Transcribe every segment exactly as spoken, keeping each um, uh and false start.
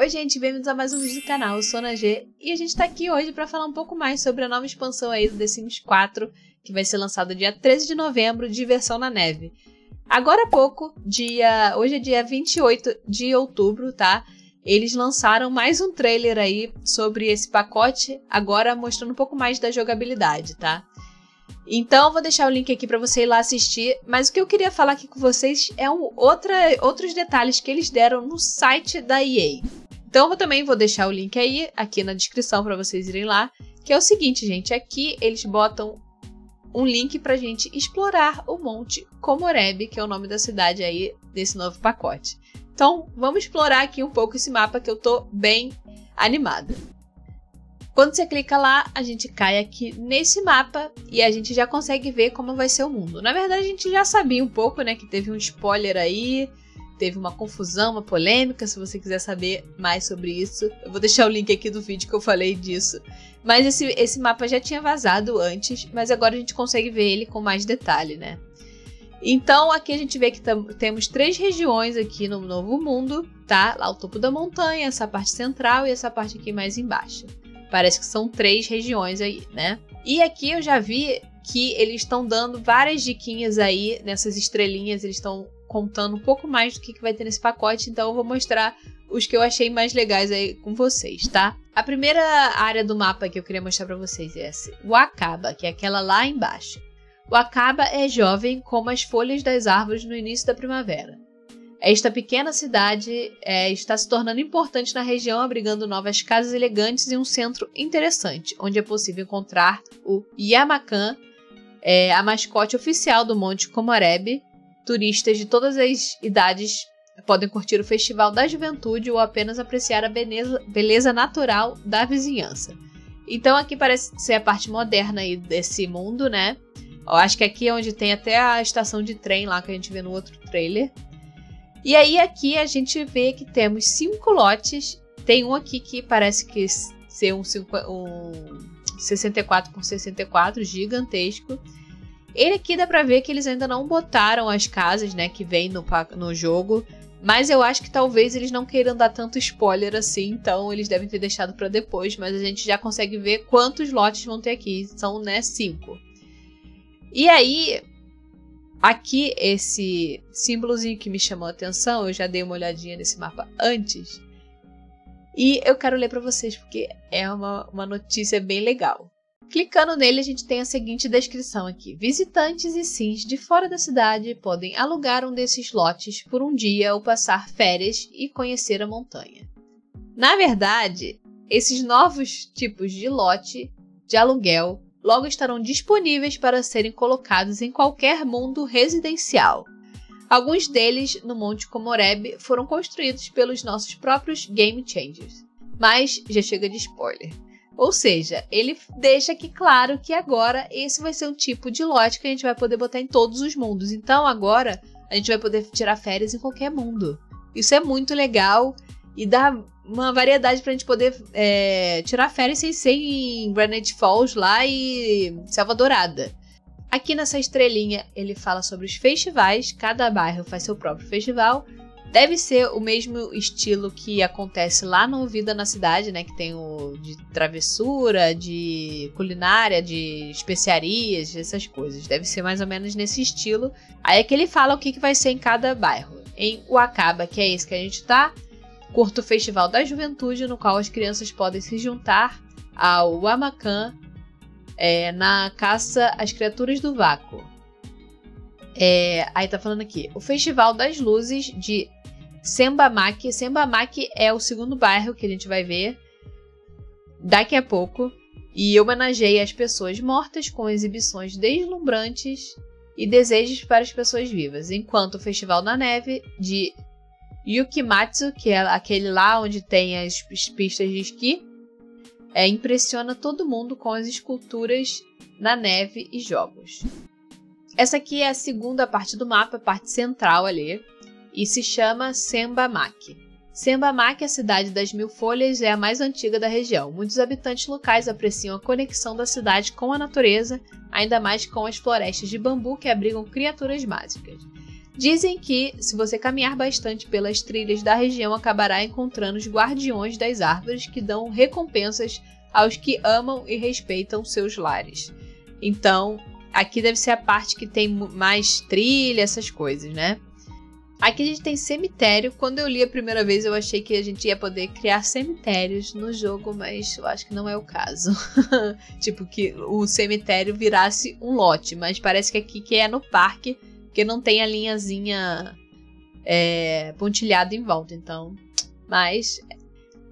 Oi gente, bem-vindos a mais um vídeo do canal, eu sou a NaG e a gente tá aqui hoje pra falar um pouco mais sobre a nova expansão aí do The Sims quatro, que vai ser lançada dia treze de novembro, Diversão na Neve. Agora há pouco, dia... hoje é dia vinte e oito de outubro, tá? Eles lançaram mais um trailer aí sobre esse pacote, agora mostrando um pouco mais da jogabilidade, tá? Então, vou deixar o link aqui para você ir lá assistir, mas o que eu queria falar aqui com vocês é um outra, outros detalhes que eles deram no site da E A. Então, eu também vou deixar o link aí, aqui na descrição, para vocês irem lá, que é o seguinte, gente, aqui eles botam um link pra gente explorar o Monte Komorebi, que é o nome da cidade aí desse novo pacote. Então, vamos explorar aqui um pouco esse mapa, que eu tô bem animada. Quando você clica lá, a gente cai aqui nesse mapa e a gente já consegue ver como vai ser o mundo. Na verdade, a gente já sabia um pouco, né, que teve um spoiler aí, teve uma confusão, uma polêmica. Se você quiser saber mais sobre isso, eu vou deixar o link aqui do vídeo que eu falei disso. Mas esse, esse mapa já tinha vazado antes, mas agora a gente consegue ver ele com mais detalhe, né? Então, aqui a gente vê que temos três regiões aqui no Novo Mundo, tá? Lá o topo da montanha, essa parte central e essa parte aqui mais embaixo. Parece que são três regiões aí, né? E aqui eu já vi que eles estão dando várias diquinhas aí nessas estrelinhas. Eles estão contando um pouco mais do que, que vai ter nesse pacote. Então eu vou mostrar os que eu achei mais legais aí com vocês, tá? A primeira área do mapa que eu queria mostrar pra vocês é essa. Wakaba, que é aquela lá embaixo. Wakaba é jovem como as folhas das árvores no início da primavera. Esta pequena cidade é, está se tornando importante na região, abrigando novas casas elegantes e um centro interessante, onde é possível encontrar o Yamakan, é, a mascote oficial do Monte Komorebi. Turistas de todas as idades podem curtir o Festival da Juventude ou apenas apreciar a beleza, beleza natural da vizinhança. Então aqui parece ser a parte moderna aí desse mundo, né? Eu acho que aqui é onde tem até a estação de trem lá que a gente vê no outro trailer. E aí aqui a gente vê que temos cinco lotes, tem um aqui que parece que ser um, um sessenta e quatro por sessenta e quatro, gigantesco. Ele aqui dá pra ver que eles ainda não botaram as casas, né, que vem no, no jogo, mas eu acho que talvez eles não queiram dar tanto spoiler assim, então eles devem ter deixado pra depois, mas a gente já consegue ver quantos lotes vão ter aqui, são, né, cinco. E aí... aqui, esse símbolozinho que me chamou a atenção, eu já dei uma olhadinha nesse mapa antes. E eu quero ler para vocês, porque é uma, uma notícia bem legal. Clicando nele, a gente tem a seguinte descrição aqui. Visitantes e sims de fora da cidade podem alugar um desses lotes por um dia ou passar férias e conhecer a montanha. Na verdade, esses novos tipos de lote, de aluguel, logo estarão disponíveis para serem colocados em qualquer mundo residencial. Alguns deles, no Monte Komorebi, foram construídos pelos nossos próprios Game Changers. Mas já chega de spoiler. Ou seja, ele deixa aqui claro que agora esse vai ser um tipo de lote que a gente vai poder botar em todos os mundos. Então agora a gente vai poder tirar férias em qualquer mundo. Isso é muito legal e dá... uma variedade pra gente poder é, tirar férias sem ser em Granite Falls lá e Selva Dourada. Aqui nessa estrelinha ele fala sobre os festivais, cada bairro faz seu próprio festival. Deve ser o mesmo estilo que acontece lá no Vida na Cidade, né? Que tem o de travessura, de culinária, de especiarias, essas coisas. Deve ser mais ou menos nesse estilo. Aí é que ele fala o que, que vai ser em cada bairro. Em Wakaba, que é esse que a gente tá... curta o Festival da Juventude, no qual as crianças podem se juntar ao Yamakan é, na caça às criaturas do vácuo. É, aí tá falando aqui, o Festival das Luzes de Senbamachi. Senbamachi é o segundo bairro que a gente vai ver daqui a pouco. E homenageia as pessoas mortas com exibições deslumbrantes e desejos para as pessoas vivas. Enquanto o Festival na Neve de Yukimatsu, que é aquele lá onde tem as pistas de esqui, é, impressiona todo mundo com as esculturas na neve e jogos. Essa aqui é a segunda parte do mapa, a parte central ali, e se chama Senbamachi. Senbamachi, a cidade das mil folhas, é a mais antiga da região. Muitos habitantes locais apreciam a conexão da cidade com a natureza, ainda mais com as florestas de bambu que abrigam criaturas mágicas. Dizem que, se você caminhar bastante pelas trilhas da região, acabará encontrando os guardiões das árvores que dão recompensas aos que amam e respeitam seus lares. Então, aqui deve ser a parte que tem mais trilha, essas coisas, né? Aqui a gente tem cemitério. Quando eu li a primeira vez, eu achei que a gente ia poder criar cemitérios no jogo, mas eu acho que não é o caso. Tipo, que o cemitério virasse um lote, mas parece que aqui que é no parque, porque não tem a linhazinha é, pontilhada em volta, então... Mas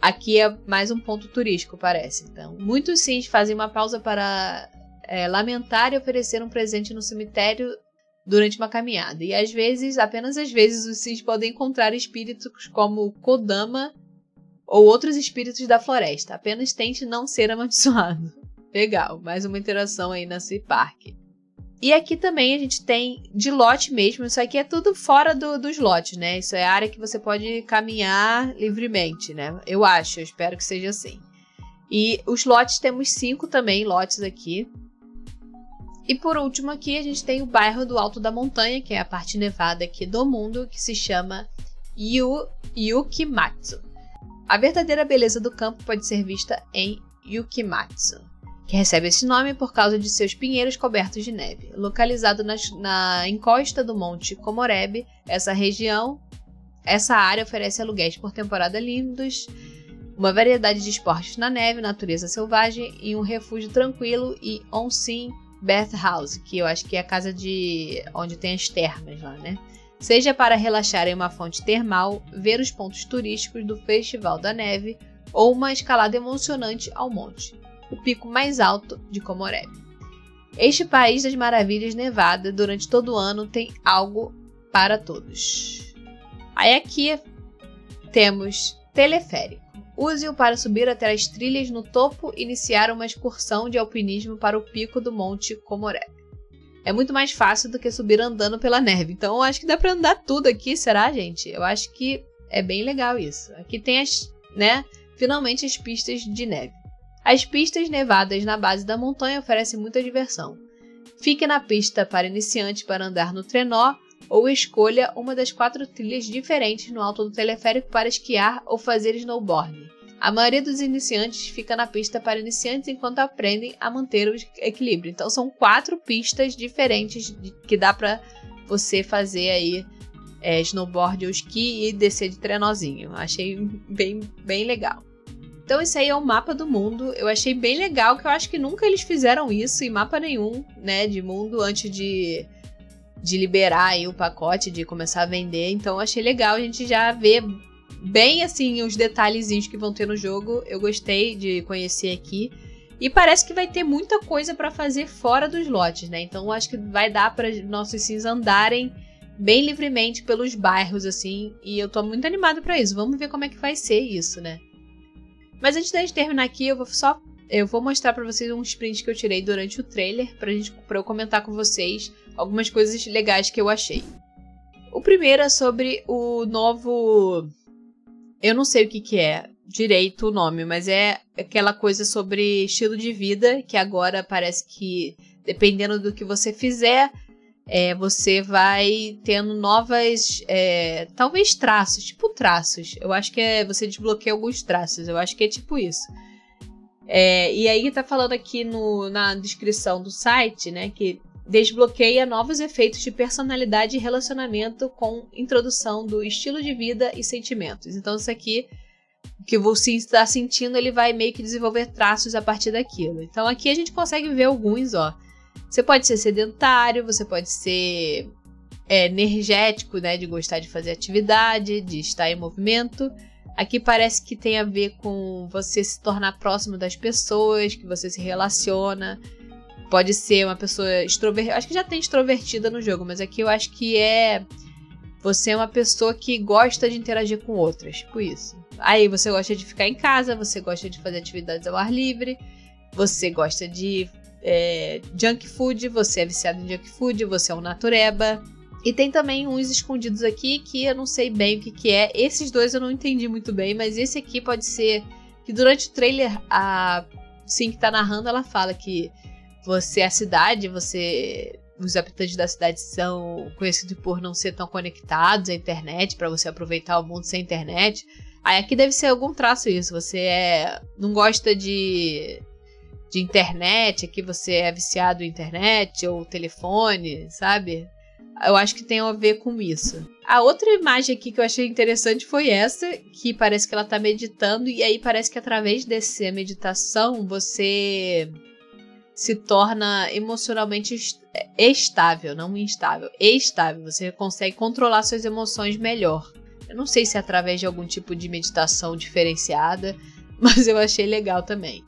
aqui é mais um ponto turístico, parece. Então, muitos sims fazem uma pausa para é, lamentar e oferecer um presente no cemitério durante uma caminhada. E às vezes, apenas às vezes, os sims podem encontrar espíritos como Kodama ou outros espíritos da floresta. Apenas tente não ser amaldiçoado. Legal, mais uma interação aí nesse parque. E aqui também a gente tem de lote mesmo. Isso aqui é tudo fora do, dos lotes, né? Isso é a área que você pode caminhar livremente, né? Eu acho, eu espero que seja assim. E os lotes, temos cinco também lotes aqui. E por último aqui a gente tem o bairro do Alto da Montanha, que é a parte nevada aqui do mundo, que se chama Yu, Yukimatsu. A verdadeira beleza do campo pode ser vista em Yukimatsu, que recebe esse nome por causa de seus pinheiros cobertos de neve. Localizado na, na encosta do Monte Komorebi, essa região, essa área oferece aluguéis por temporada lindos, uma variedade de esportes na neve, natureza selvagem e um refúgio tranquilo e onsen bathhouse, que eu acho que é a casa de onde tem as termas lá, né? Seja para relaxar em uma fonte termal, ver os pontos turísticos do Festival da Neve ou uma escalada emocionante ao monte, o pico mais alto de Komorebi. Este país das maravilhas nevada durante todo o ano tem algo para todos. Aí aqui temos teleférico. Use-o para subir até as trilhas no topo e iniciar uma excursão de alpinismo para o pico do Monte Komorebi. É muito mais fácil do que subir andando pela neve. Então eu acho que dá para andar tudo aqui, será, gente? Eu acho que é bem legal isso. Aqui tem as, né, finalmente as pistas de neve. As pistas nevadas na base da montanha oferecem muita diversão. Fique na pista para iniciante para andar no trenó, ou escolha uma das quatro trilhas diferentes no alto do teleférico para esquiar ou fazer snowboard. A maioria dos iniciantes fica na pista para iniciantes enquanto aprendem a manter o equilíbrio. Então são quatro pistas diferentes que dá para você fazer aí é, snowboard ou esqui e descer de trenozinho. Achei bem, bem legal. Então esse aí é o mapa do mundo. Eu achei bem legal, que eu acho que nunca eles fizeram isso em mapa nenhum, né, de mundo antes de... de liberar aí o pacote, de começar a vender. Então eu achei legal a gente já ver bem assim os detalhezinhos que vão ter no jogo. Eu gostei de conhecer aqui. E parece que vai ter muita coisa para fazer fora dos lotes, né? Então eu acho que vai dar para nossos sims andarem bem livremente pelos bairros assim, e eu tô muito animada para isso. Vamos ver como é que vai ser isso, né? Mas antes da gente terminar aqui, eu vou só eu vou mostrar para vocês uns prints que eu tirei durante o trailer pra gente para eu comentar com vocês algumas coisas legais que eu achei. O primeiro é sobre o novo... Eu não sei o que que é direito o nome, mas é aquela coisa sobre estilo de vida, que agora parece que, dependendo do que você fizer, é, você vai tendo novas... É, talvez traços, tipo traços. Eu acho que é, você desbloqueia alguns traços, eu acho que é tipo isso. É, e aí tá falando aqui no, na descrição do site, né, que... Desbloqueia novos efeitos de personalidade e relacionamento com introdução do estilo de vida e sentimentos. Então isso aqui, o que você está sentindo, ele vai meio que desenvolver traços a partir daquilo. Então aqui a gente consegue ver alguns, ó. Você pode ser sedentário, você pode ser é, energético, né, de gostar de fazer atividade, de estar em movimento. Aqui parece que tem a ver com você se tornar próximo das pessoas, que você se relaciona. Pode ser uma pessoa extrovertida. Acho que já tem extrovertida no jogo, mas aqui eu acho que é... Você é uma pessoa que gosta de interagir com outras. Tipo isso. Aí você gosta de ficar em casa, você gosta de fazer atividades ao ar livre, você gosta de é, junk food, você é viciado em junk food, você é um natureba. E tem também uns escondidos aqui que eu não sei bem o que que é. Esses dois eu não entendi muito bem, mas esse aqui pode ser... Que durante o trailer, a Sim que tá narrando, ela fala que... Você é a cidade, você, Os habitantes da cidade são conhecidos por não ser tão conectados à internet, para você aproveitar o mundo sem internet. Aí aqui deve ser algum traço isso, você é, não gosta de, de internet, aqui você é viciado em internet ou telefone, sabe? Eu acho que tem a ver com isso. A outra imagem aqui que eu achei interessante foi essa, que parece que ela tá meditando, e aí parece que através dessa meditação você se torna emocionalmente estável, não instável, estável. Você consegue controlar suas emoções melhor. Eu não sei se é através de algum tipo de meditação diferenciada, mas eu achei legal também.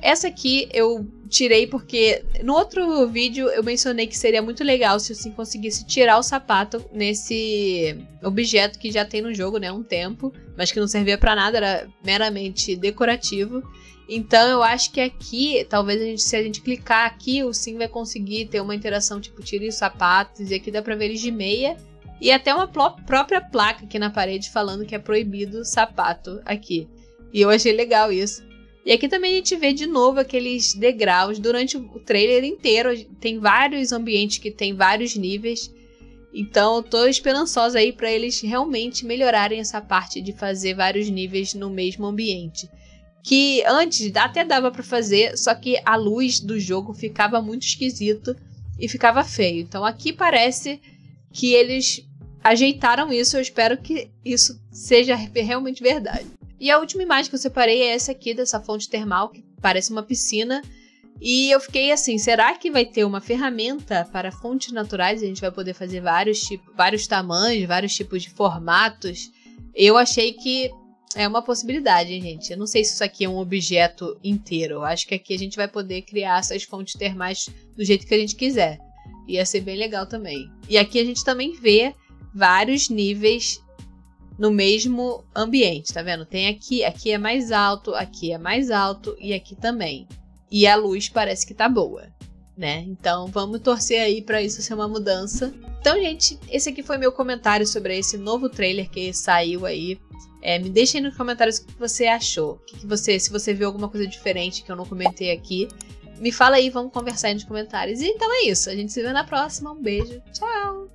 Essa aqui eu tirei porque no outro vídeo eu mencionei que seria muito legal se eu conseguisse tirar o sapato nesse objeto que já tem no jogo, né, há um tempo, mas que não servia pra nada, era meramente decorativo. Então eu acho que aqui, talvez a gente, se a gente clicar aqui, o Sim vai conseguir ter uma interação tipo tire os sapatos, e aqui dá pra ver eles de meia. E até uma própria placa aqui na parede falando que é proibido sapato aqui. E eu achei legal isso. E aqui também a gente vê de novo aqueles degraus durante o trailer inteiro. Tem vários ambientes que tem vários níveis. Então eu tô esperançosa aí para eles realmente melhorarem essa parte de fazer vários níveis no mesmo ambiente. Que antes até dava para fazer, só que a luz do jogo ficava muito esquisito e ficava feio. Então aqui parece que eles ajeitaram isso, eu espero que isso seja realmente verdade. E a última imagem que eu separei é essa aqui, dessa fonte termal, que parece uma piscina. E eu fiquei assim, será que vai ter uma ferramenta para fontes naturais? A gente vai poder fazer vários tipos, vários tamanhos, vários tipos de formatos? Eu achei que é uma possibilidade, hein, gente? Eu não sei se isso aqui é um objeto inteiro. Eu acho que aqui a gente vai poder criar essas fontes termais do jeito que a gente quiser. Ia ser bem legal também. E aqui a gente também vê vários níveis no mesmo ambiente, tá vendo? Tem aqui, aqui é mais alto, aqui é mais alto e aqui também. E a luz parece que tá boa, né? Então vamos torcer aí pra isso ser uma mudança. Então, gente, esse aqui foi meu comentário sobre esse novo trailer que saiu aí. É, me deixa aí nos comentários o que você achou. O que você, se você viu alguma coisa diferente que eu não comentei aqui, me fala aí, vamos conversar aí nos comentários. E então é isso, a gente se vê na próxima, um beijo, tchau!